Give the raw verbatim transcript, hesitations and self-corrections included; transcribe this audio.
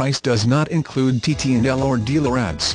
price does not include T T and L or dealer ads.